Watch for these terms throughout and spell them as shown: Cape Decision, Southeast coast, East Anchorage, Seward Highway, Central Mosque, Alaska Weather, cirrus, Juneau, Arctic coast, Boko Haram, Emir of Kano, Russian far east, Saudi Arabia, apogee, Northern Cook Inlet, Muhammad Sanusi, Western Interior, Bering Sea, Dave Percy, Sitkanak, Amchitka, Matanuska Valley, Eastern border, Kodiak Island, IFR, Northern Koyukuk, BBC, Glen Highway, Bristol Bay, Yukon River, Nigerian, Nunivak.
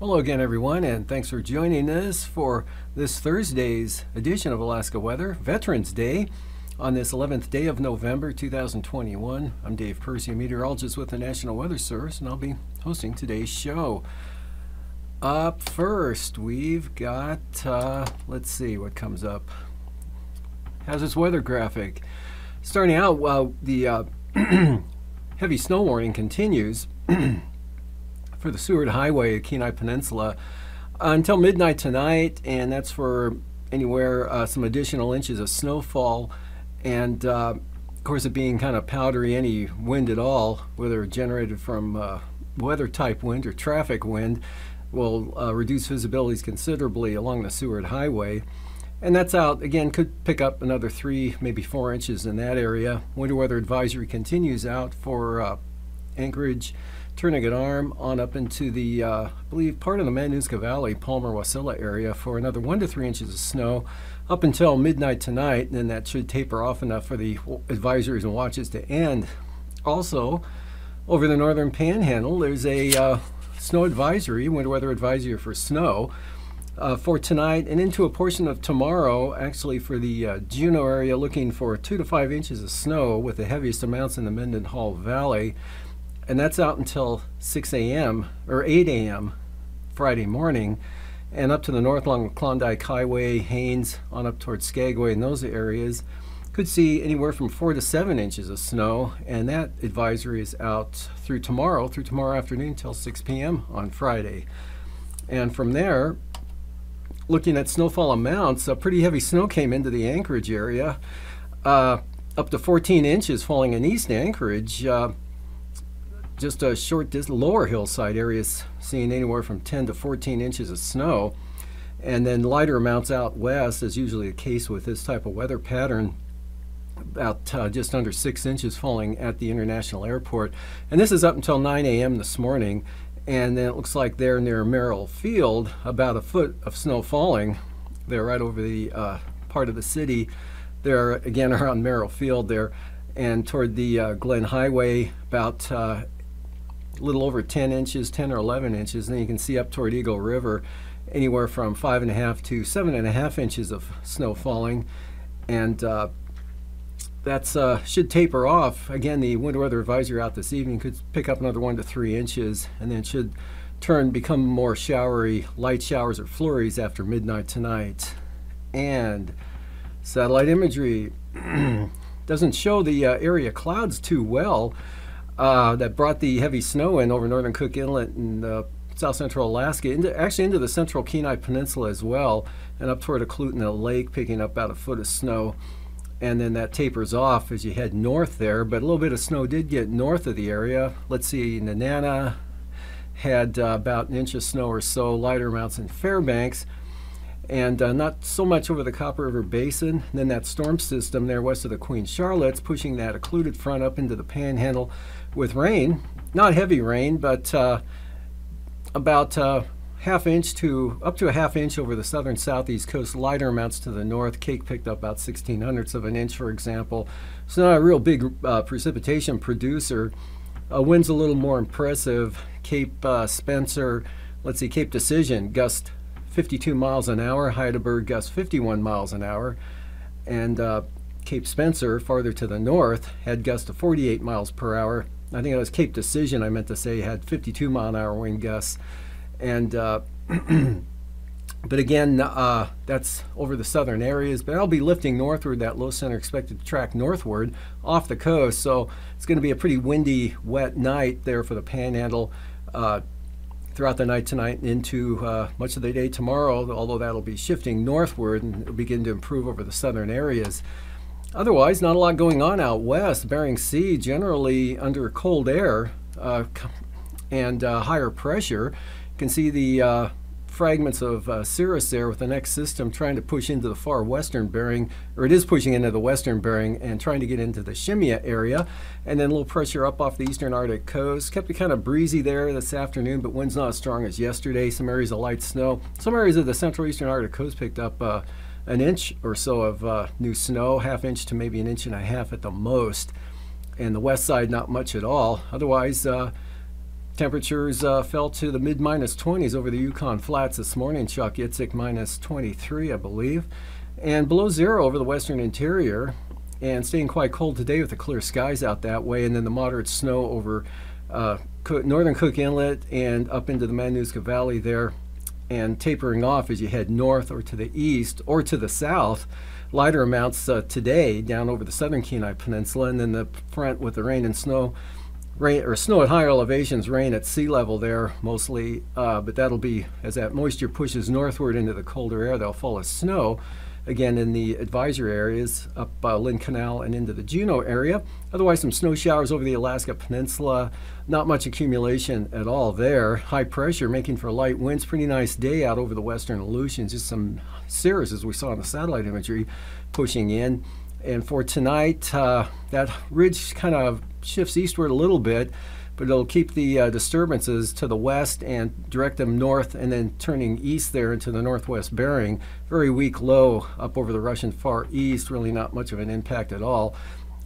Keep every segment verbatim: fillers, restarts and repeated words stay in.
Hello again, everyone, and thanks for joining us for this Thursday's edition of Alaska Weather, Veterans Day, on this eleventh day of November two thousand twenty-one. I'm Dave Percy, a meteorologist with the National Weather Service, and I'll be hosting today's show. Up first, we've got, uh, let's see what comes up. Hazardous weather graphic. Starting out, uh, the uh, heavy snow warning continues. For the Seward Highway, Kenai Peninsula, uh, until midnight tonight, and that's for anywhere uh, some additional inches of snowfall, and uh, of course it being kind of powdery, any wind at all, whether generated from uh, weather type wind or traffic wind, will uh, reduce visibilities considerably along the Seward Highway. And that's out, again, could pick up another three, maybe four inches in that area. Winter weather advisory continues out for uh, Anchorage, Turnagain Arm, on up into the, uh, I believe, part of the Matanuska Valley, Palmer, Wasilla area for another one to three inches of snow up until midnight tonight, and then that should taper off enough for the advisories and watches to end. Also, over the northern panhandle, there's a uh, snow advisory, winter weather advisory for snow uh, for tonight and into a portion of tomorrow, actually for the uh, Juneau area, looking for two to five inches of snow with the heaviest amounts in the Mendenhall Valley. And that's out until six A M or eight A M Friday morning, and up to the north along Klondike Highway, Haines, on up towards Skagway, and those areas could see anywhere from four to seven inches of snow, and that advisory is out through tomorrow, through tomorrow afternoon till six P M on Friday. And from there, looking at snowfall amounts, a pretty heavy snow came into the Anchorage area, uh, up to fourteen inches falling in East Anchorage. Uh, Just a short distance, lower hillside areas seeing anywhere from ten to fourteen inches of snow, and then lighter amounts out west, as usually the case with this type of weather pattern, about uh, just under six inches falling at the International Airport. And this is up until nine A M this morning, and then it looks like there near Merrill Field, about a foot of snow falling. They're right over the uh, part of the city. They're again around Merrill Field there, and toward the uh, Glen Highway, about uh, a little over ten inches, ten or eleven inches, and then you can see up toward Eagle River anywhere from five and a half to seven and a half inches of snow falling, and uh, that's uh, should taper off. Again, the winter weather advisory out this evening could pick up another one to three inches, and then should turn become more showery, light showers or flurries after midnight tonight. And satellite imagery doesn't show the uh, area clouds too well. Uh, that brought the heavy snow in over northern Cook Inlet and uh, south central Alaska, into, actually into the central Kenai Peninsula as well, and up toward Aleutians Lake, picking up about a foot of snow. And then that tapers off as you head north there, but a little bit of snow did get north of the area. Let's see, Nanana had uh, about an inch of snow or so, lighter amounts in Fairbanks, and uh, not so much over the Copper River Basin. And then that storm system there west of the Queen Charlotte's pushing that occluded front up into the Panhandle with rain, not heavy rain, but uh, about uh, half inch to up to a half inch over the southern southeast coast, lighter amounts to the north. Cake picked up about sixteen hundredths of an inch, for example. It's not a real big uh, precipitation producer. Uh, wind's a little more impressive. Cape uh, Spencer, let's see, Cape Decision, gust fifty-two miles an hour, Heidelberg gusts fifty-one miles an hour, and uh, Cape Spencer, farther to the north, had gusts of forty-eight miles per hour. I think it was Cape Decision, I meant to say, had fifty-two mile an hour wind gusts. And uh, but again, uh, that's over the southern areas, but I'll be lifting northward. That low center expected to track northward off the coast, so it's going to be a pretty windy, wet night there for the Panhandle uh, throughout the night tonight and into uh, much of the day tomorrow, although that'll be shifting northward and it'll begin to improve over the southern areas. Otherwise, not a lot going on out west. Bering Sea generally under cold air uh, and uh, higher pressure. You can see the uh, fragments of uh, cirrus there with the next system trying to push into the far western bearing, or it is pushing into the western bearing and trying to get into the Shimia area. And then a little pressure up off the eastern Arctic coast. Kept it kind of breezy there this afternoon, but wind's not as strong as yesterday. Some areas of light snow. Some areas of the central eastern Arctic coast picked up uh, an inch or so of uh, new snow, half inch to maybe an inch and a half at the most. And the west side, not much at all. Otherwise, uh, temperatures uh, fell to the mid minus twenties over the Yukon Flats this morning. Chuck Yitzhak minus twenty-three, I believe. And below zero over the western interior. And staying quite cold today with the clear skies out that way. And then the moderate snow over uh, northern Cook Inlet and up into the Matanuska Valley there. And tapering off as you head north or to the east or to the south. Lighter amounts uh, today down over the southern Kenai Peninsula, and then the front with the rain and snow, rain or snow at higher elevations, rain at sea level there mostly, uh, but that'll be as that moisture pushes northward into the colder air, they'll fall as snow again in the advisory areas up uh, Lynn Canal and into the Juneau area. Otherwise, some snow showers over the Alaska Peninsula, not much accumulation at all there. High pressure making for light winds, pretty nice day out over the western Aleutians, just some cirrus as we saw in the satellite imagery pushing in. And for tonight, uh, that ridge kind of shifts eastward a little bit, but it'll keep the uh, disturbances to the west and direct them north and then turning east there into the northwest bearing. Very weak low up over the Russian Far East, really not much of an impact at all.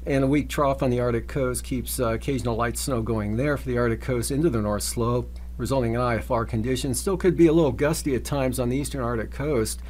And a weak trough on the Arctic coast keeps uh, occasional light snow going there for the Arctic coast into the North Slope, resulting in I F R conditions. Still could be a little gusty at times on the eastern Arctic coast.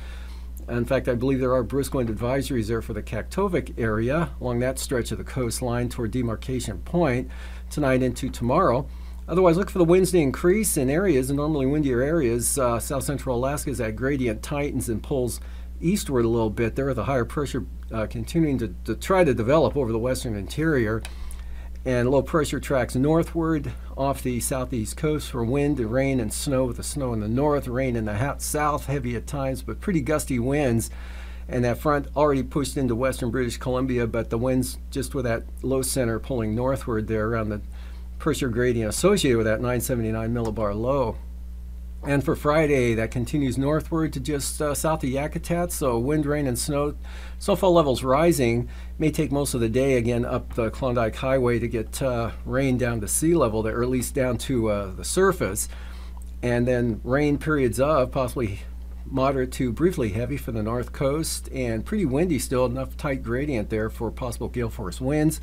In fact, I believe there are brisk wind advisories there for the Kaktovik area along that stretch of the coastline toward Demarcation Point tonight into tomorrow. Otherwise, look for the winds to increase in areas, and normally windier areas. Uh, South central Alaska as that gradient tightens and pulls eastward a little bit there with a higher pressure uh, continuing to, to try to develop over the western interior. And low pressure tracks northward off the southeast coast for wind and rain and snow, with the snow in the north, rain in the hot south, heavy at times, but pretty gusty winds. And that front already pushed into western British Columbia, but the winds just with that low center pulling northward there around the pressure gradient associated with that nine seventy-nine millibar low. And for Friday, that continues northward to just uh, south of Yakutat, so wind, rain, and snow. Snowfall levels rising. May take most of the day again up the Klondike Highway to get uh, rain down to sea level there, or at least down to uh, the surface. And then rain periods of possibly moderate to briefly heavy for the north coast, and pretty windy still, enough tight gradient there for possible gale force winds.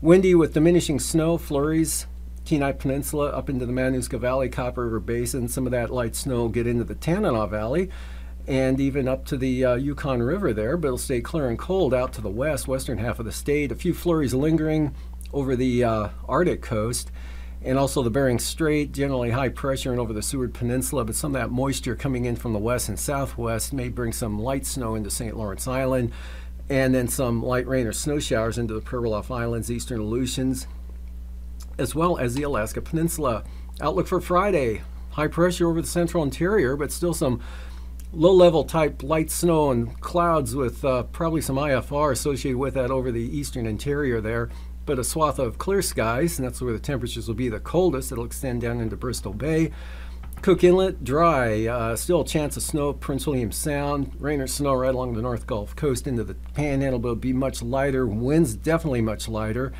Windy with diminishing snow flurries. Kenai Peninsula up into the Matanuska Valley, Copper River Basin. Some of that light snow will get into the Tanana Valley and even up to the uh, Yukon River there, but it'll stay clear and cold out to the west, western half of the state. A few flurries lingering over the uh, Arctic coast and also the Bering Strait, generally high pressure and over the Seward Peninsula, but some of that moisture coming in from the west and southwest may bring some light snow into Saint Lawrence Island, and then some light rain or snow showers into the Pribilof Islands, Eastern Aleutians, as well as the Alaska Peninsula. Outlook for Friday, high pressure over the central interior, but still some low-level type light snow and clouds with uh, probably some I F R associated with that over the eastern interior there, but a swath of clear skies, and that's where the temperatures will be the coldest. It'll extend down into Bristol Bay. Cook Inlet, dry, uh, still a chance of snow, Prince William Sound, rain or snow right along the North Gulf Coast into the Panhandle, but it'll be much lighter. Winds definitely much lighter.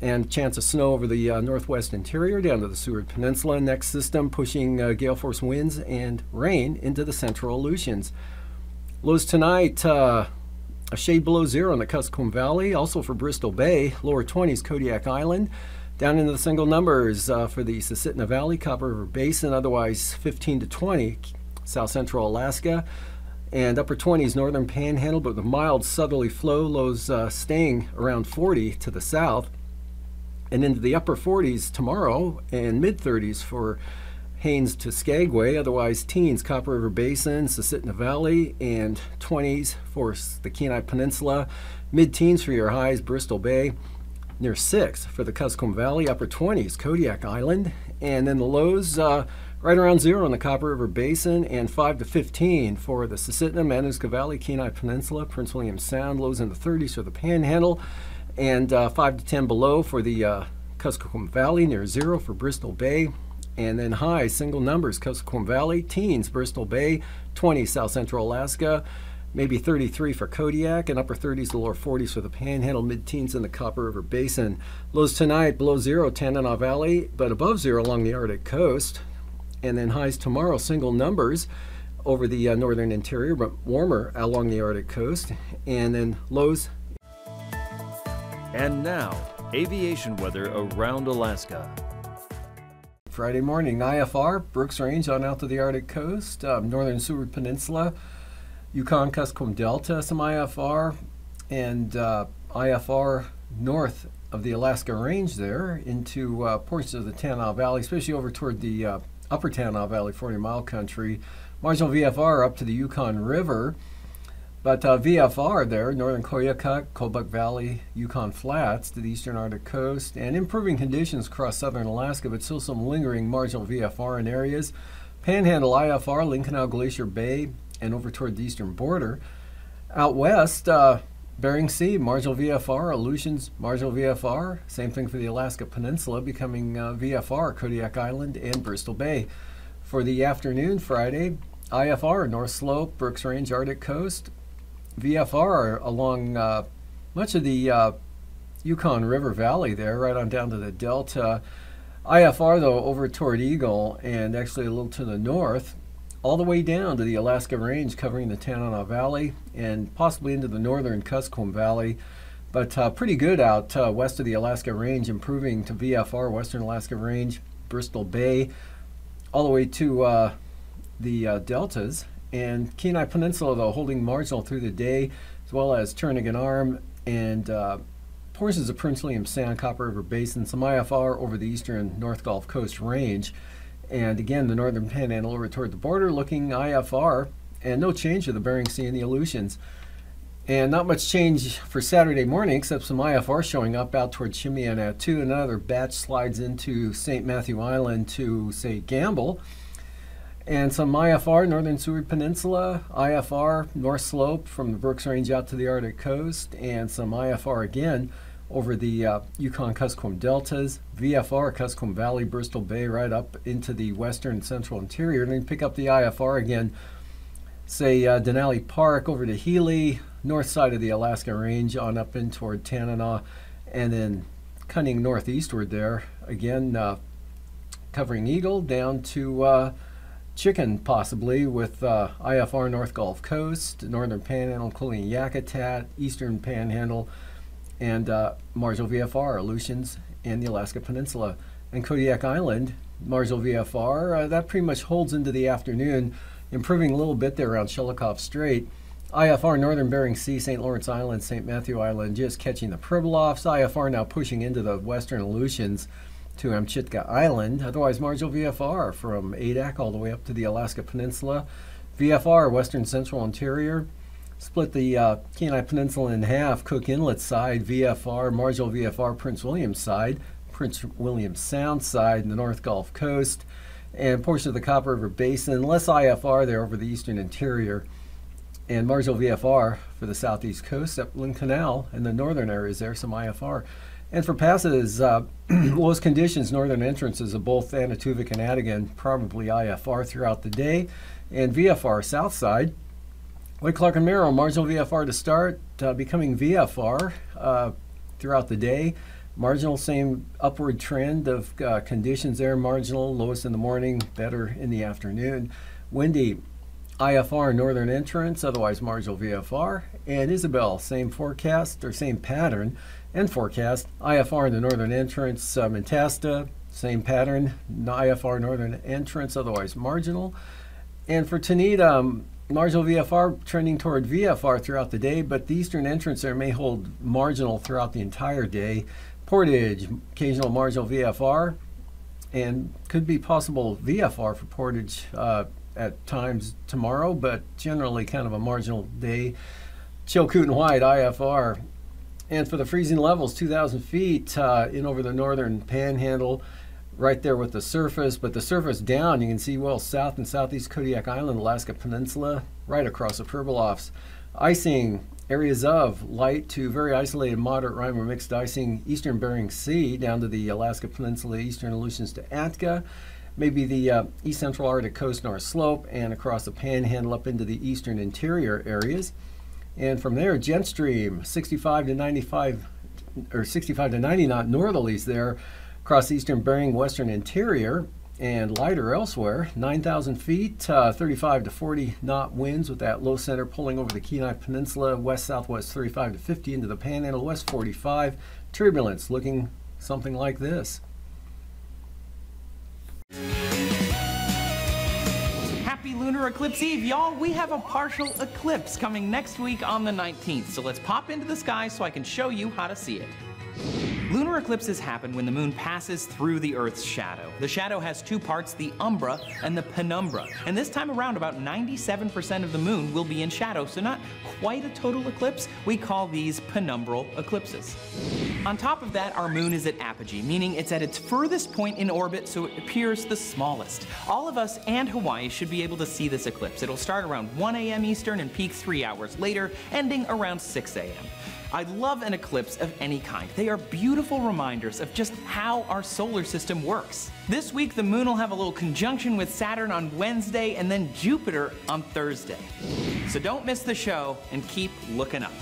And chance of snow over the uh, northwest interior down to the Seward Peninsula. Next system pushing uh, gale force winds and rain into the central Aleutians. Lows tonight, uh, a shade below zero in the Kuskokwim Valley. Also for Bristol Bay, lower twenties, Kodiak Island. Down into the single numbers uh, for the Susitna Valley, Copper River Basin. Otherwise fifteen to twenty, south central Alaska. And upper twenties, northern Panhandle, but with a mild southerly flow. Lows uh, staying around forty to the south. And into the upper forties tomorrow and mid-thirties for Haines to Skagway. Otherwise teens, Copper River Basin, Susitna Valley, and twenties for the Kenai Peninsula. Mid-teens for your highs, Bristol Bay, near six for the Kuskokwim Valley. Upper twenties, Kodiak Island. And then the lows uh, right around zero in the Copper River Basin and five to fifteen for the Susitna, Matanuska Valley, Kenai Peninsula, Prince William Sound. Lows in the thirties for the Panhandle. And uh, five to ten below for the uh, Kuskokwim Valley, near zero for Bristol Bay, and then high single numbers, Kuskokwim Valley, teens, Bristol Bay, twenty, South central Alaska, maybe thirty-three for Kodiak, and upper thirties to lower forties for the Panhandle, mid-teens in the Copper River Basin. Lows tonight, below zero, Tanana Valley, but above zero along the Arctic coast. And then highs tomorrow, single numbers over the uh, northern interior, but warmer along the Arctic coast. And then lows. And now, aviation weather around Alaska. Friday morning, I F R, Brooks Range on out to the Arctic coast, um, northern Seward Peninsula, Yukon Kuskokwim Delta, some I F R, and uh, I F R north of the Alaska Range there into uh, portions of the Tanana Valley, especially over toward the uh, upper Tanana Valley, forty mile country. Marginal V F R up to the Yukon River, but uh, V F R there, northern Koyukuk, Kobuk Valley, Yukon Flats to the eastern Arctic coast, and improving conditions across southern Alaska, but still some lingering marginal V F R in areas. Panhandle I F R, Lynn Canal, Glacier Bay, and over toward the eastern border. Out west, uh, Bering Sea, marginal V F R, Aleutians, marginal V F R. Same thing for the Alaska Peninsula, becoming uh, V F R, Kodiak Island and Bristol Bay. For the afternoon, Friday, I F R, North Slope, Brooks Range, Arctic Coast. V F R along uh, much of the uh, Yukon River Valley there, right on down to the Delta. I F R, though, over toward Eagle and actually a little to the north, all the way down to the Alaska Range, covering the Tanana Valley and possibly into the northern Kuskokwim Valley, but uh, pretty good out uh, west of the Alaska Range, improving to V F R, Western Alaska Range, Bristol Bay, all the way to uh, the uh, deltas, and Kenai Peninsula, though, holding marginal through the day, as well as Turnagain Arm and uh, portions of Prince William Sound, Copper River Basin, some I F R over the eastern North Gulf Coast range. And again, the northern Panhandle over toward the border, looking I F R, and no change to the Bering Sea and the Aleutians. And not much change for Saturday morning, except some I F R showing up out toward Chimianatu. Another batch slides into Saint Matthew Island to, say, Gamble. And some I F R, northern Seward Peninsula, I F R, North Slope from the Brooks Range out to the Arctic coast, and some I F R again over the uh, Yukon Kuskokwim Deltas, V F R, Kuskokwim Valley, Bristol Bay, right up into the western central interior. And then pick up the I F R again, say uh, Denali Park over to Healy, north side of the Alaska Range on up in toward Tanana, and then cutting northeastward there, again uh, covering Eagle down to uh, Chicken, possibly, with uh, I F R, North Gulf Coast, northern Panhandle, including Yakutat, eastern Panhandle, and uh, marginal V F R, Aleutians, and the Alaska Peninsula. And Kodiak Island, marginal V F R, uh, that pretty much holds into the afternoon, improving a little bit there around Shelikof Strait. I F R, northern Bering Sea, Saint Lawrence Island, Saint Matthew Island, just catching the Pribilofs. I F R now pushing into the western Aleutians to Amchitka Island. Otherwise, marginal V F R from Adak all the way up to the Alaska Peninsula. V F R, western central interior. Split the uh, Kenai Peninsula in half, Cook Inlet side, V F R, marginal V F R, Prince William side, Prince William Sound side, and the North Gulf Coast, and portion of the Copper River Basin, less I F R there over the eastern interior, and marginal V F R for the southeast coast, up Lynn Canal, and the northern areas there, some I F R. And for passes, uh, lowest conditions, northern entrances of both Anatuvik and Adigan, probably I F R throughout the day, and V F R south side. Lake Clark and Merrill, marginal V F R to start, uh, becoming V F R uh, throughout the day. Marginal, same upward trend of uh, conditions there. Marginal, lowest in the morning, better in the afternoon. Windy, I F R, northern entrance, otherwise marginal V F R. And Isabel, same forecast, or same pattern and forecast. I F R in the northern entrance, uh, Mentasta, same pattern. I F R, northern entrance, otherwise marginal. And for Tanita, um, marginal V F R trending toward V F R throughout the day, but the eastern entrance there may hold marginal throughout the entire day. Portage, occasional marginal V F R, and could be possible V F R for Portage uh, at times tomorrow, but generally kind of a marginal day. Chilkoot and White, I F R. And for the freezing levels, two thousand feet uh, in over the northern Panhandle, right there with the surface, but the surface down, you can see well south and southeast Kodiak Island, Alaska Peninsula, right across the Pribilofs. Icing, areas of light to very isolated moderate rime or mixed icing, eastern Bering Sea down to the Alaska Peninsula, eastern Aleutians to Atka, maybe the uh, East Central Arctic Coast, North Slope, and across the Panhandle up into the Eastern Interior areas. And from there, jet stream, sixty-five to ninety-five, or sixty-five to ninety knot northerlies there, across the Eastern Bering, Western Interior, and lighter elsewhere, nine thousand feet, uh, thirty-five to forty knot winds with that low center pulling over the Kenai Peninsula, west-southwest thirty-five to fifty into the Panhandle, west forty-five, turbulence looking something like this. Happy Lunar Eclipse Eve, y'all. We have a partial eclipse coming next week on the nineteenth, so let's pop into the sky so I can show you how to see it. Lunar eclipses happen when the moon passes through the Earth's shadow. The shadow has two parts, the umbra and the penumbra. And this time around, about ninety-seven percent of the moon will be in shadow, so not quite a total eclipse. We call these penumbral eclipses. On top of that, our moon is at apogee, meaning it's at its furthest point in orbit, so it appears the smallest. All of us and Hawaii should be able to see this eclipse. It'll start around one A M Eastern and peak three hours later, ending around six A M I love an eclipse of any kind. They are beautiful reminders of just how our solar system works. This week, the moon will have a little conjunction with Saturn on Wednesday and then Jupiter on Thursday. So don't miss the show and keep looking up.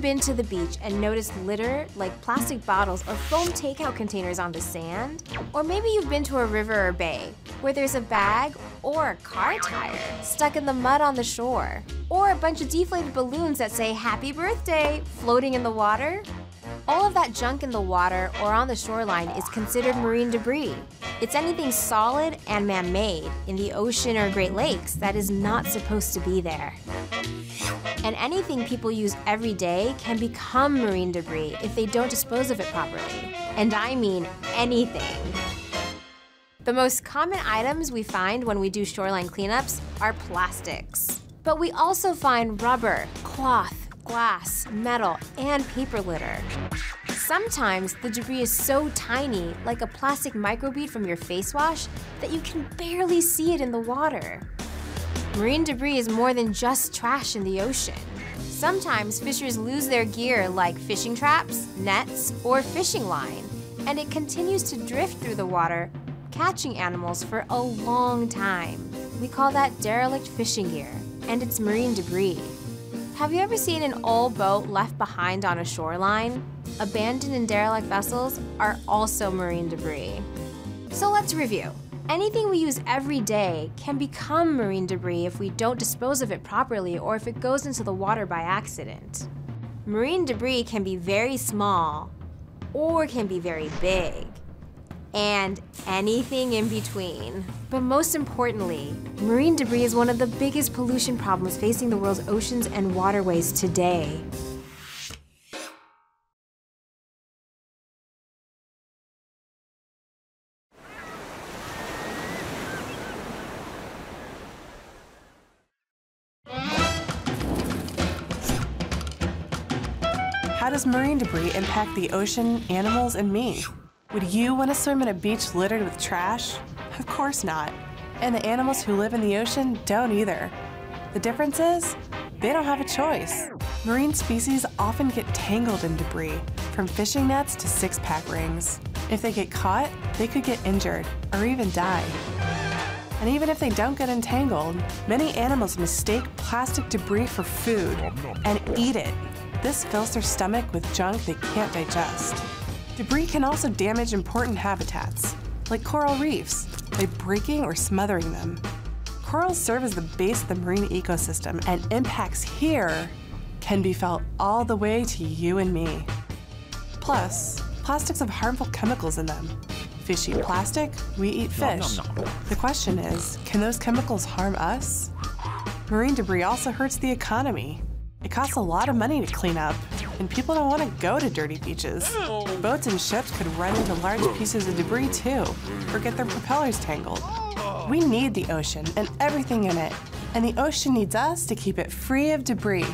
Been to the beach and noticed litter like plastic bottles or foam takeout containers on the sand? Or maybe you've been to a river or bay where there's a bag or a car tire stuck in the mud on the shore, or a bunch of deflated balloons that say happy birthday floating in the water. All of that junk in the water or on the shoreline is considered marine debris. It's anything solid and man-made in the ocean or Great Lakes that is not supposed to be there. And anything people use every day can become marine debris if they don't dispose of it properly. And I mean anything. The most common items we find when we do shoreline cleanups are plastics. But we also find rubber, cloth, glass, metal, and paper litter. Sometimes the debris is so tiny, like a plastic microbead from your face wash, that you can barely see it in the water. Marine debris is more than just trash in the ocean. Sometimes fishers lose their gear, like fishing traps, nets, or fishing line, and it continues to drift through the water, catching animals for a long time. We call that derelict fishing gear, and it's marine debris. Have you ever seen an old boat left behind on a shoreline? Abandoned and derelict vessels are also marine debris. So let's review. Anything we use every day can become marine debris if we don't dispose of it properly or if it goes into the water by accident. Marine debris can be very small or can be very big, and anything in between. But most importantly, marine debris is one of the biggest pollution problems facing the world's oceans and waterways today. How does marine debris impact the ocean, animals, and me? Would you want to swim in a beach littered with trash? Of course not. And the animals who live in the ocean don't either. The difference is, they don't have a choice. Marine species often get tangled in debris, from fishing nets to six-pack rings. If they get caught, they could get injured or even die. And even if they don't get entangled, many animals mistake plastic debris for food and eat it. This fills their stomach with junk they can't digest. Debris can also damage important habitats, like coral reefs, by breaking or smothering them. Corals serve as the base of the marine ecosystem, and impacts here can be felt all the way to you and me. Plus, plastics have harmful chemicals in them. Fish eat plastic, we eat fish. No, no, no. The question is, can those chemicals harm us? Marine debris also hurts the economy. It costs a lot of money to clean up, and people don't want to go to dirty beaches. Boats and ships could run into large pieces of debris too, or get their propellers tangled. We need the ocean and everything in it, and the ocean needs us to keep it free of debris.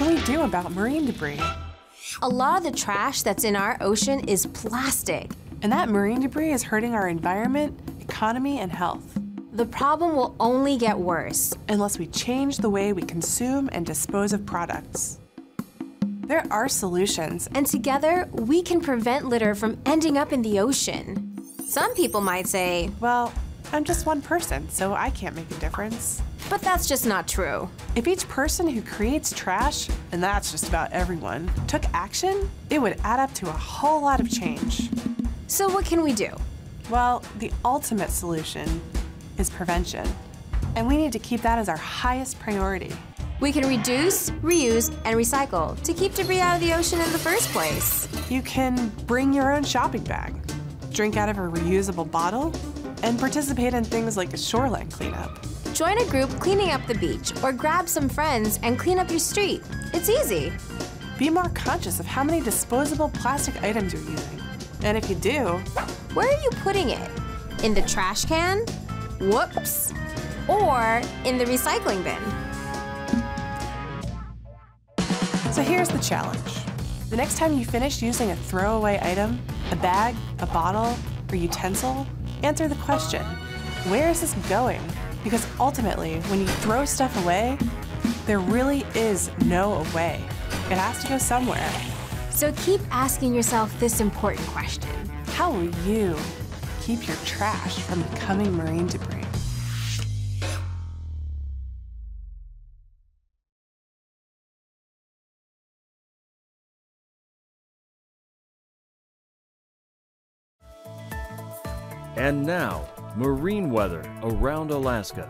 can we do about marine debris? A lot of the trash that's in our ocean is plastic. And that marine debris is hurting our environment, economy, and health. The problem will only get worse unless we change the way we consume and dispose of products. There are solutions. And together, we can prevent litter from ending up in the ocean. Some people might say, well, I'm just one person, so I can't make a difference. But that's just not true. If each person who creates trash, and that's just about everyone, took action, it would add up to a whole lot of change. So what can we do? Well, the ultimate solution is prevention. And we need to keep that as our highest priority. We can reduce, reuse, and recycle to keep debris out of the ocean in the first place. You can bring your own shopping bag, drink out of a reusable bottle, and participate in things like a shoreline cleanup. Join a group cleaning up the beach, or grab some friends and clean up your street. It's easy. Be more conscious of how many disposable plastic items you're using. And if you do, where are you putting it? In the trash can? Whoops. Or in the recycling bin. So here's the challenge. The next time you finish using a throwaway item, a bag, a bottle, or utensil, answer the question, where is this going? Because ultimately, when you throw stuff away, there really is no away. It has to go somewhere. So keep asking yourself this important question. How will you keep your trash from becoming marine debris? And now, marine weather around Alaska.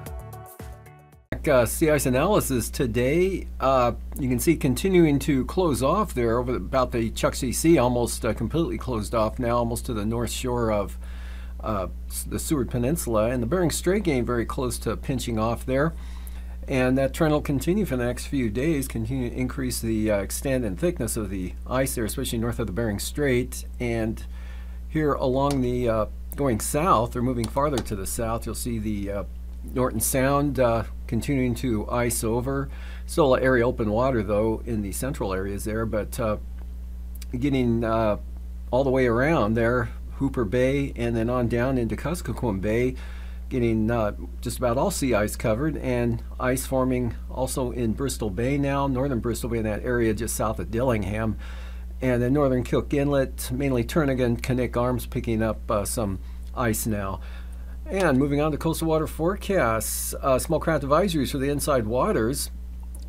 Uh, sea ice analysis today. Uh, you can see continuing to close off there over about the Chukchi Sea, almost uh, completely closed off now, almost to the north shore of uh, the Seward Peninsula, and the Bering Strait getting very close to pinching off there. And that trend will continue for the next few days, continue to increase the uh, extent and thickness of the ice there, especially north of the Bering Strait. And here along the uh, going south, or moving farther to the south, you'll see the uh, Norton Sound uh, continuing to ice over. Still area open water though in the central areas there, but uh, getting uh, all the way around there, Hooper Bay and then on down into Kuskokwim Bay, getting uh, just about all sea ice covered, and ice forming also in Bristol Bay now, northern Bristol Bay in that area just south of Dillingham, and then northern Cook Inlet, mainly Turnagain, Kinnick Arms picking up uh, some ice now. And moving on to coastal water forecasts, uh, small craft advisories for the inside waters,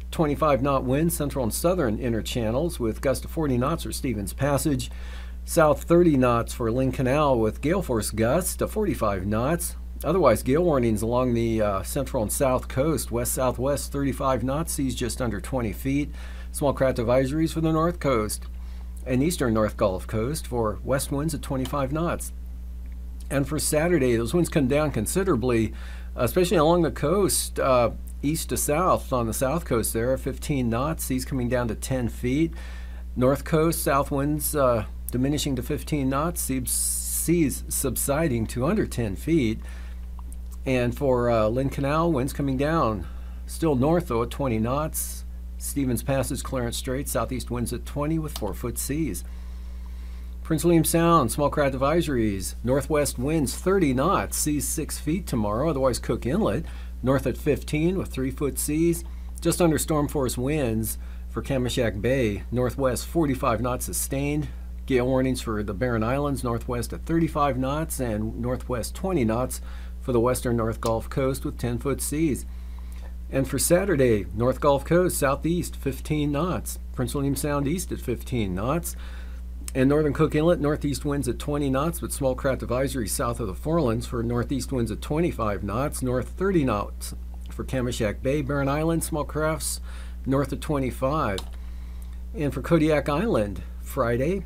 twenty-five knot winds, central and southern inner channels with gusts of forty knots for Stevens Passage, south thirty knots for Lynn Canal with gale force gusts to forty-five knots. Otherwise, gale warnings along the uh, central and south coast, west southwest thirty-five knots, seas just under twenty feet. Small craft advisories for the north coast and eastern North Gulf Coast for west winds at twenty-five knots. And for Saturday, those winds come down considerably, especially along the coast, uh, east to south on the south coast there, fifteen knots, seas coming down to ten feet. North coast, south winds uh, diminishing to fifteen knots, seas, seas subsiding to under ten feet. And for uh, Lynn Canal, winds coming down, still north though at twenty knots. Stevens Passage, Clarence Strait, southeast winds at twenty with four foot seas. Prince William Sound, small craft advisories, northwest winds thirty knots, seas six feet tomorrow, otherwise Cook Inlet, north at fifteen with three foot seas, just under storm force winds for Kamishak Bay, northwest forty-five knots sustained, gale warnings for the Barren Islands, northwest at thirty-five knots, and northwest twenty knots for the western North Gulf Coast with ten foot seas. And for Saturday, North Gulf Coast, southeast fifteen knots, Prince William Sound east at fifteen knots, and northern Cook Inlet, northeast winds at twenty knots, with small craft advisory south of the Forelands for northeast winds at twenty-five knots, north thirty knots for Kamishak Bay, Barren Island, small crafts north of twenty-five. And for Kodiak Island, Friday,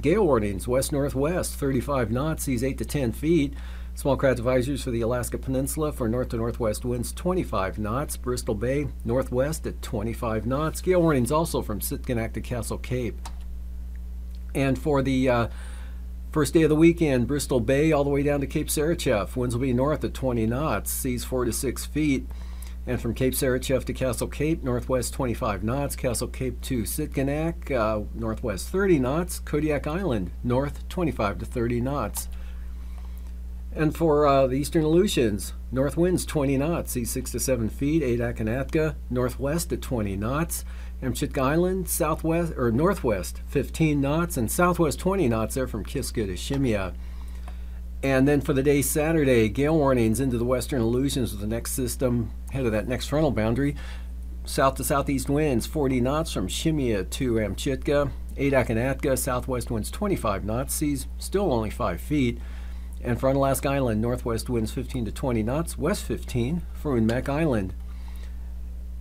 gale warnings, west-northwest, thirty-five knots, seas eight to ten feet. Small craft advisories for the Alaska Peninsula for north to northwest winds, twenty-five knots, Bristol Bay, northwest at twenty-five knots. Gale warnings also from Sitkanak to Castle Cape. And for the uh, first day of the weekend, Bristol Bay all the way down to Cape Sarachev. Winds will be north at twenty knots, seas four to six feet. And from Cape Sarachev to Castle Cape, northwest twenty-five knots. Castle Cape to Sitkanak, uh, northwest thirty knots. Kodiak Island, north twenty-five to thirty knots. And for uh, the Eastern Aleutians, north winds twenty knots, sea six to seven feet, eight Akhenatka, northwest at twenty knots. Amchitka Island, southwest or northwest fifteen knots, and southwest twenty knots there from Kiska to Shimya. And then for the day Saturday, gale warnings into the Western Aleutians with the next system ahead of that next frontal boundary. South to southeast winds forty knots from Shimya to Amchitka, eight Akhenatka, southwest winds twenty-five knots, seas still only five feet. And for Unalaska Island, northwest winds fifteen to twenty knots, west fifteen for Unmak Island.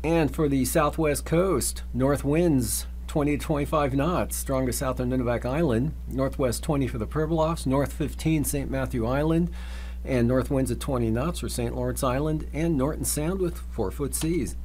And for the southwest coast, north winds twenty to twenty-five knots, strongest south of Nunivak Island, northwest twenty for the Pribilofs, north fifteen Saint Matthew Island, and north winds at twenty knots for Saint Lawrence Island and Norton Sound with four-foot seas.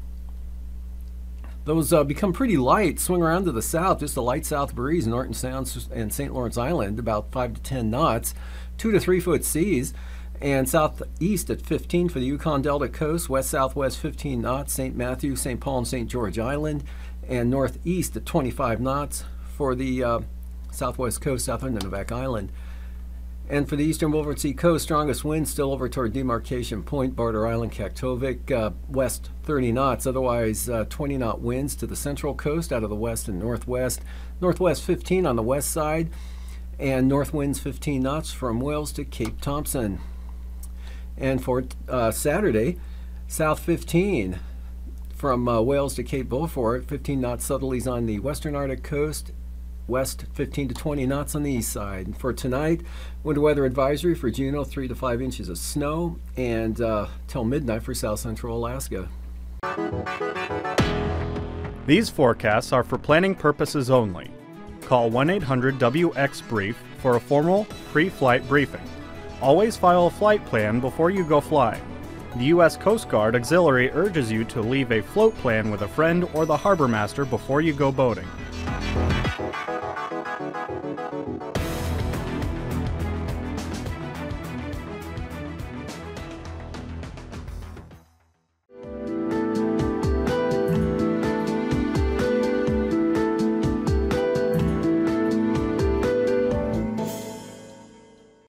Those uh, become pretty light, swing around to the south, just a light south breeze, Norton Sound and Saint Lawrence Island, about five to ten knots, two to three-foot seas, and southeast at fifteen for the Yukon Delta coast, west-southwest fifteen knots, Saint Matthew, Saint Paul, and Saint George Island, and northeast at twenty-five knots for the uh, southwest coast, south of Nunivak Island. And for the eastern Wilbur Sea coast, strongest winds still over toward Demarcation Point, Barter Island, Kaktovik, uh, west thirty knots, otherwise uh, twenty-knot winds to the central coast out of the west and northwest, northwest fifteen on the west side, and north winds fifteen knots from Wales to Cape Thompson. And for uh, Saturday, south fifteen from uh, Wales to Cape Beaufort, fifteen knots southerlies on the western Arctic coast, west fifteen to twenty knots on the east side. And for tonight, winter weather advisory for Juneau, three to five inches of snow, and uh, till midnight for south central Alaska. These forecasts are for planning purposes only. Call one eight hundred W X brief for a formal pre-flight briefing. Always file a flight plan before you go flying. The U S Coast Guard Auxiliary urges you to leave a float plan with a friend or the harbor master before you go boating.